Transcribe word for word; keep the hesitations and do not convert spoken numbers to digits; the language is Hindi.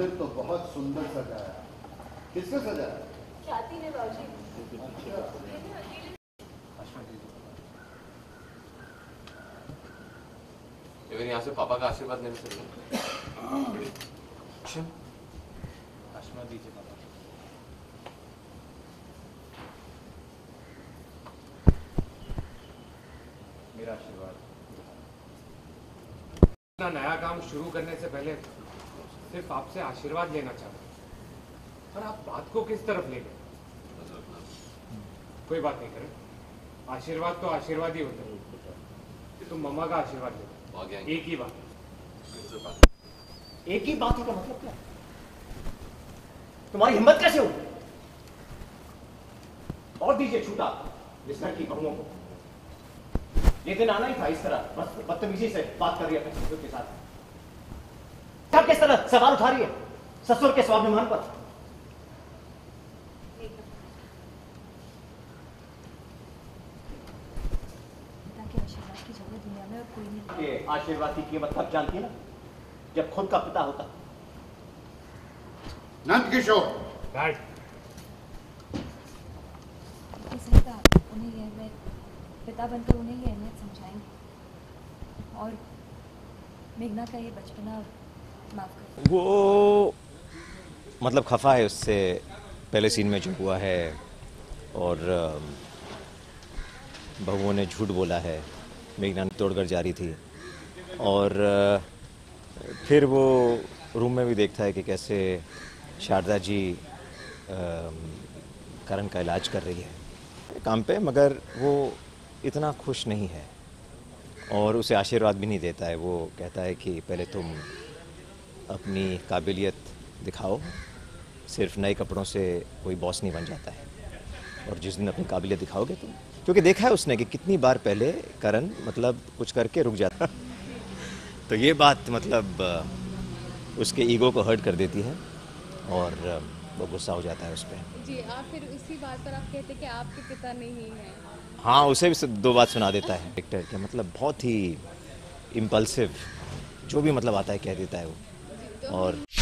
मंदिर तो बहुत सुंदर सजाया। किसने सजाया? शादी ने बाजी। इवन यहाँ से पापा का आशीर्वाद नहीं सकते। आशीर्वाद दीजिए पापा। मेरा आशीर्वाद। नया काम शुरू करने से पहले सिर्फ आपसे आशीर्वाद लेना चाहता हूँ, पर आप बात को किस तरफ ले गए? कोई बात नहीं करें, आशीर्वाद तो आशीर्वाद ही होता है। तुम मम्मा का आशीर्वाद ले, एक ही बात है। एक ही बात होगा मतलब क्या? तुम्हारी हिम्मत कैसे हो? और दीजिए छूटा बिस्तर की बहुओं को। ये दिन आना ही था, इस तरह बस बदतमीजी से बात कर रही है अपने ससुर के साथ। आप किस तरह सवाल उठा रही है ससुर के स्वाभिमान पर? आशीर्वाद की जगह दुनिया में कोई नहीं। ये आशीर्वाद की कीमत कब जानती है ना, जब खुद का पिता होता। नंद किशोर पिता बनकर उन्हें ये अहमियत समझाएंगे और मेघना का ये बचपना माफ कर। वो मतलब खफा है उससे पहले सीन में जो हुआ है, और बहुओं ने झूठ बोला है, मेघना ने तोड़कर जा रही थी। और फिर वो रूम में भी देखता है कि कैसे शारदा जी करण का इलाज कर रही है काम पे, मगर वो इतना खुश नहीं है और उसे आशीर्वाद भी नहीं देता है। वो कहता है कि पहले तुम अपनी काबिलियत दिखाओ, सिर्फ नए कपड़ों से कोई बॉस नहीं बन जाता है। और जिस दिन अपनी काबिलियत दिखाओगे तुम, क्योंकि देखा है उसने कि कितनी बार पहले करण मतलब कुछ करके रुक जाता तो ये बात मतलब उसके ईगो को हर्ट कर देती है और वो गुस्सा हो जाता है उस पर। जी आप फिर इसी बात पर आप कहते कि आपके पिता नहीं हैं। हाँ, उसे भी दो बात सुना देता है एक्टर के, मतलब बहुत ही इम्पल्सिव, जो भी मतलब आता है कह देता है वो। और